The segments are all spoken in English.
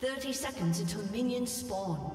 30 seconds until minions spawn.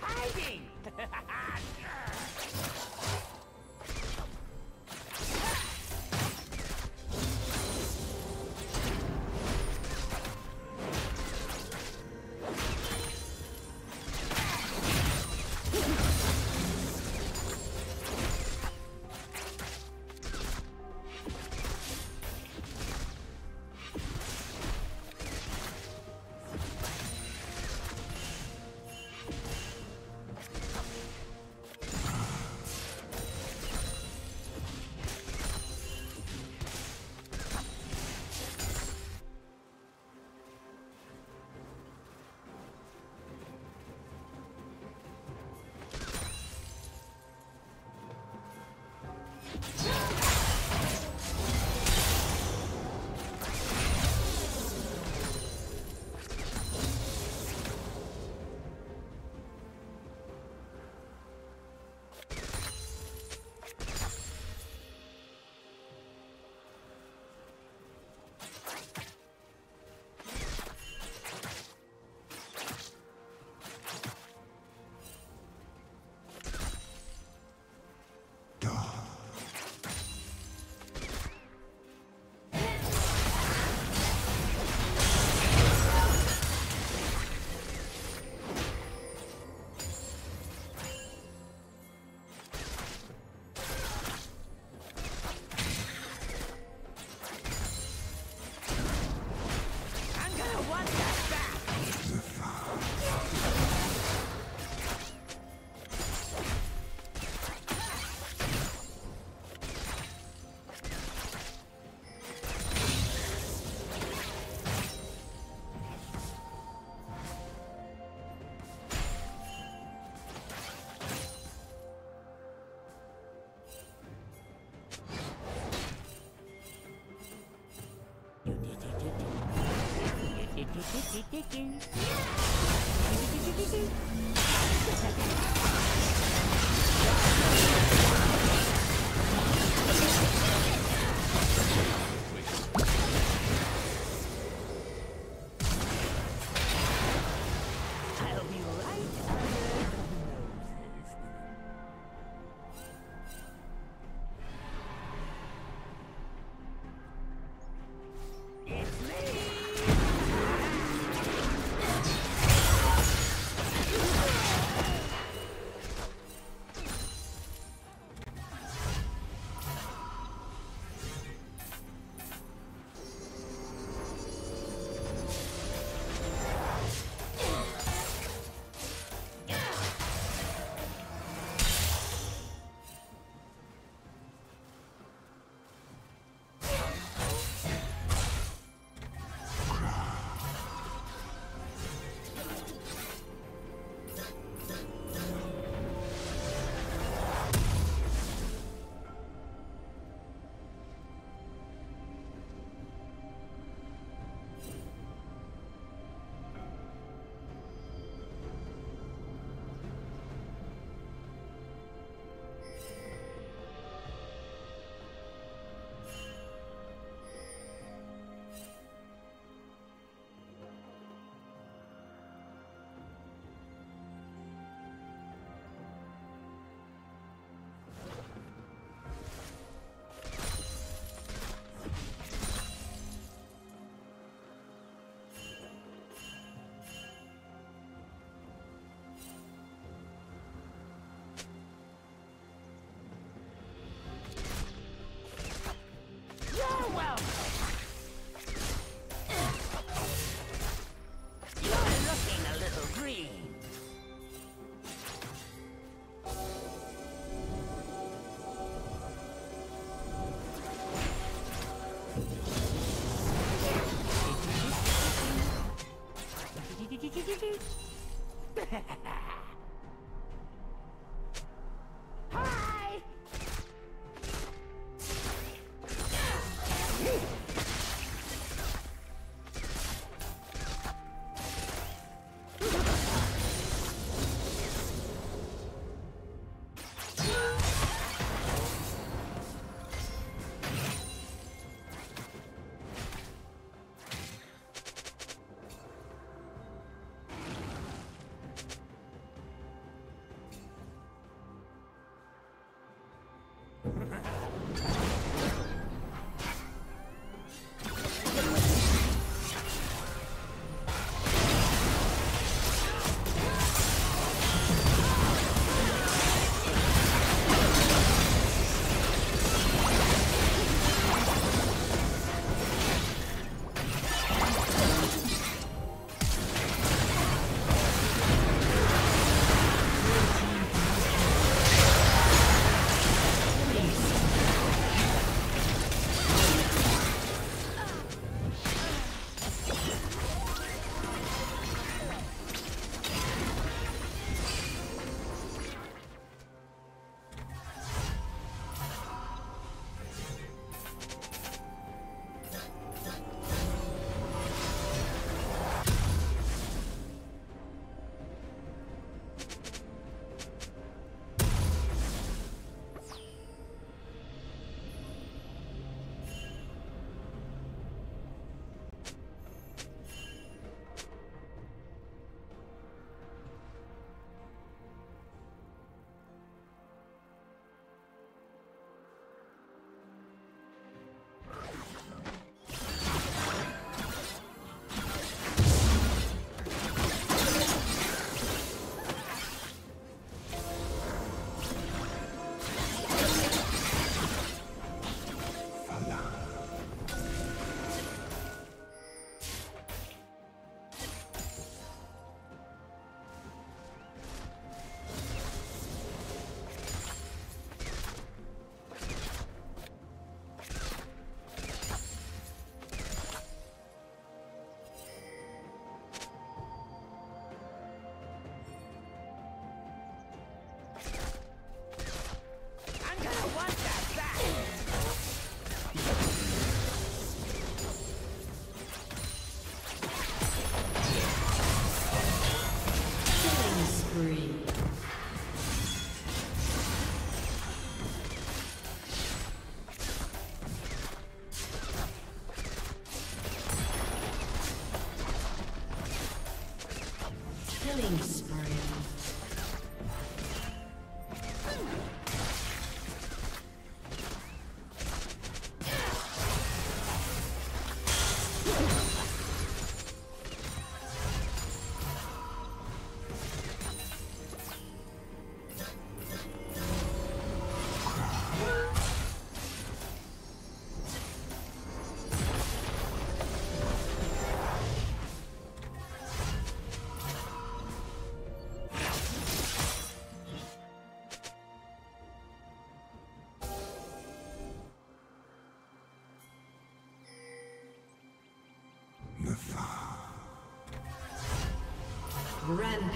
Hiding!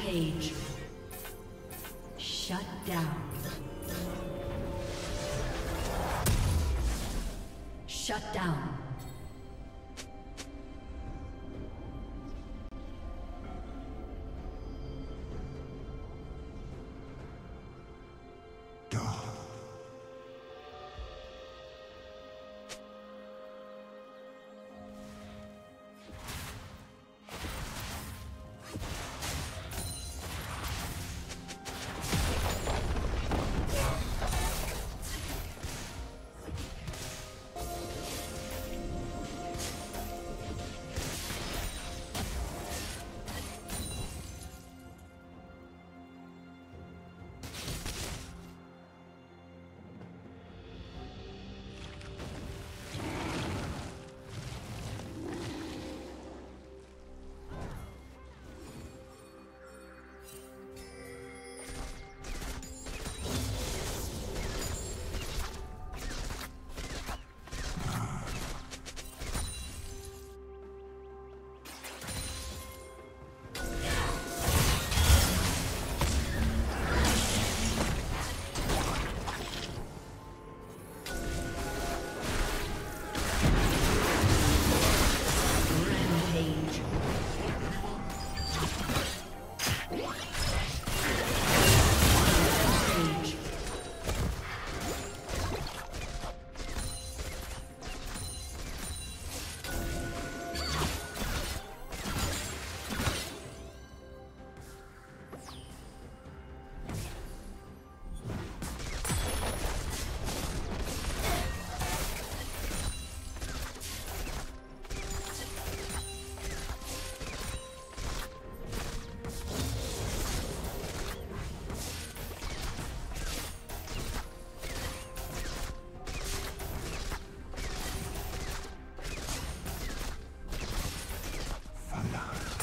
Rampage. Shut down. Shut down.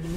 Blue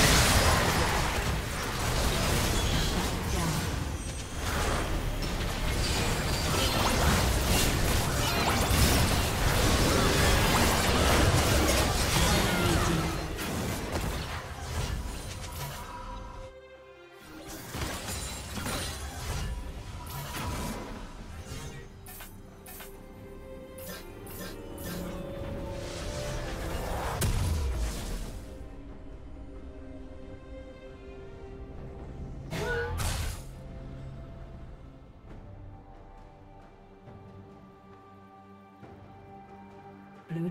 destroyed. Blue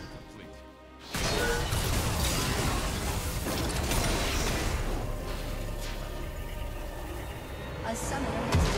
A summoner.